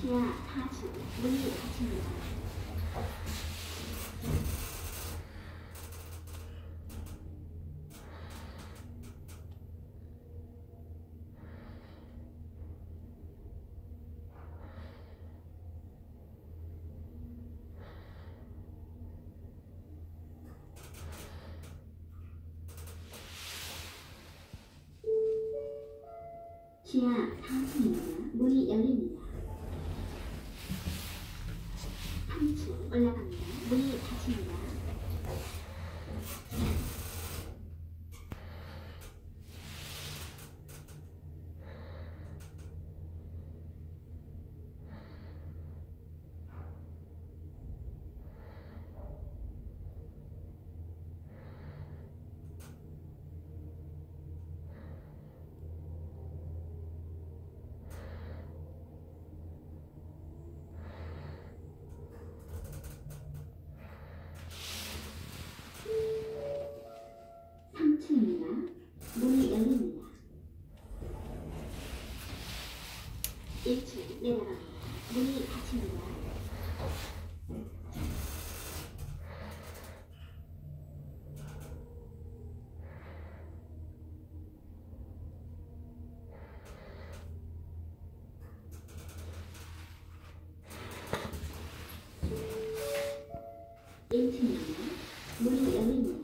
기아 타지, 물리 타지입니다. 기아 타지입니다. 문이 열립니다. 3층 올라갑니다. 문이 닫힙니다. 문이 열립니다. 1층 내려갑니다. 문이 닫힙니다. 1층입니다. 문이 열립니다.